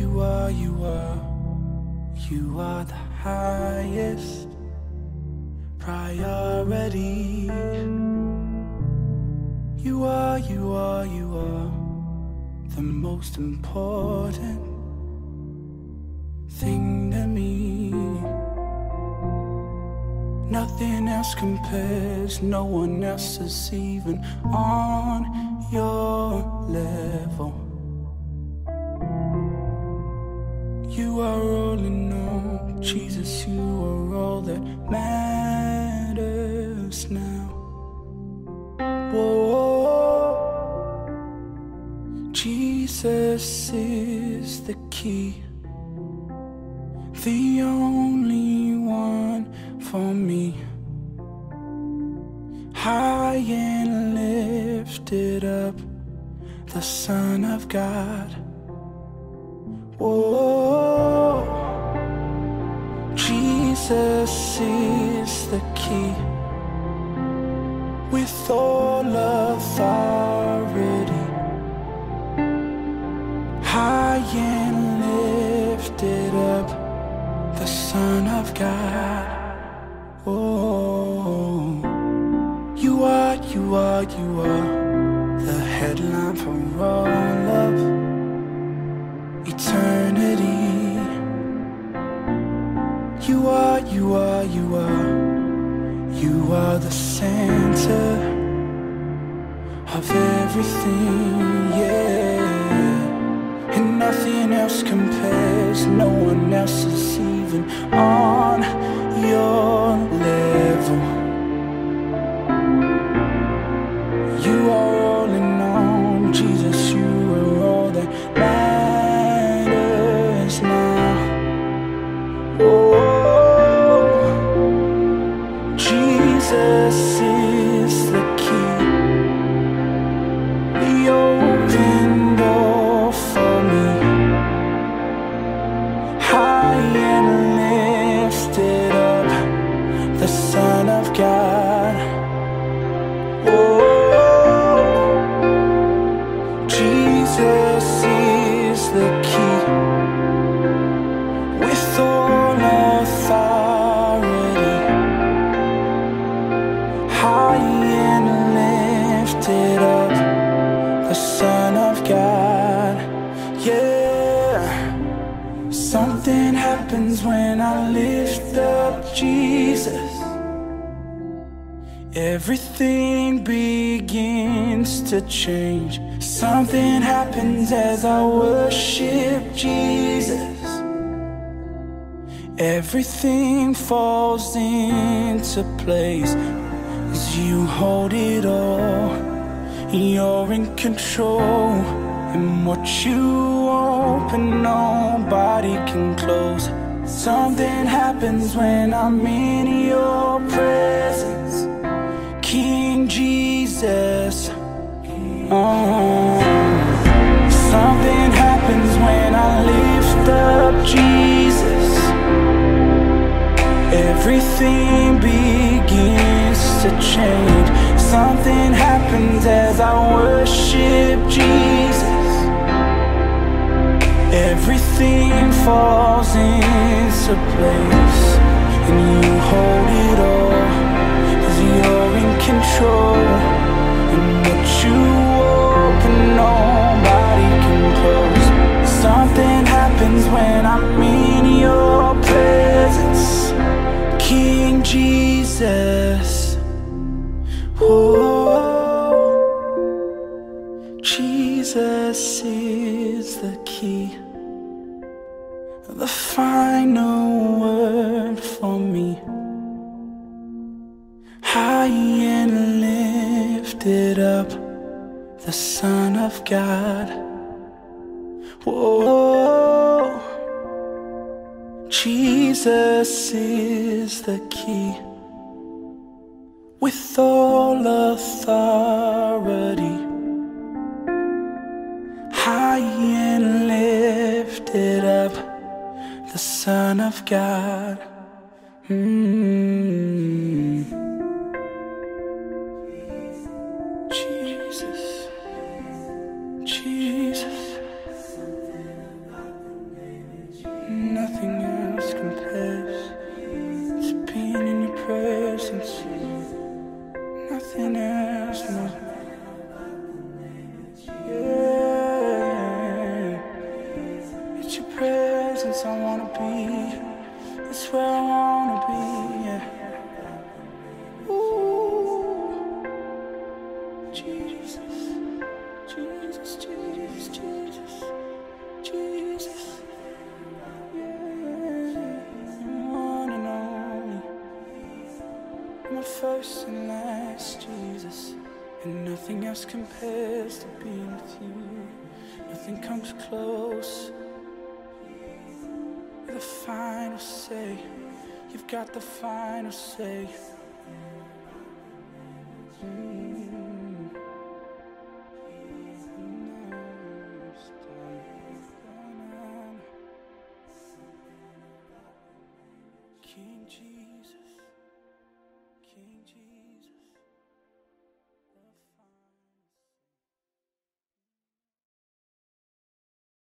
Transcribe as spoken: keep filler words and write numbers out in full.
You are, you are, you are the highest priority. You are, you are, you are the most important thing to me. Nothing else compares, no one else is even on your level. You are all in all, Jesus, you are all that matters now. Whoa, Jesus is the key, the only one for me. High and lifted up, the Son of God. Whoa, Jesus is the key, with all authority, high and lifted up, the Son of God. Oh, you are, you are, you are the headline for all love. Eternity. You are, you are, you are, you are the center of everything, yeah. And nothing else compares, no one else is even on your level. You are all in all, Jesus, you are all that matters. Jesus is the key, the open door for me, high and lifted up, the Son of God. Oh, Jesus is the key, with all authority, high and lifted up, the Son of God, yeah. Something happens when I lift up Jesus. Everything begins to change. Something happens as I worship Jesus. Everything falls into place. You hold it all, you're in control, and what you open, nobody can close. Something happens when I'm in your presence, King Jesus. Oh, something happens when I lift up Jesus. Everything begins to change. Something happens as I worship Jesus. Everything falls into place, and you hold it all, 'cause you're in control, and what you open, nobody can close. Something happens when I'm in your presence, King Jesus. Oh, Jesus is the key, the final word for me, high and lifted up, the Son of God. Oh, Jesus is the key, with all authority, high and lifted up, the Son of God. Mm. Jesus, Jesus, Jesus. That's where I wanna be, yeah. Ooh, Jesus, Jesus, Jesus, Jesus, Jesus, yeah. You're one and only, my first and last, Jesus. And nothing else compares to being with you. Nothing comes close. The final say, you've got the final say. King Jesus, King Jesus.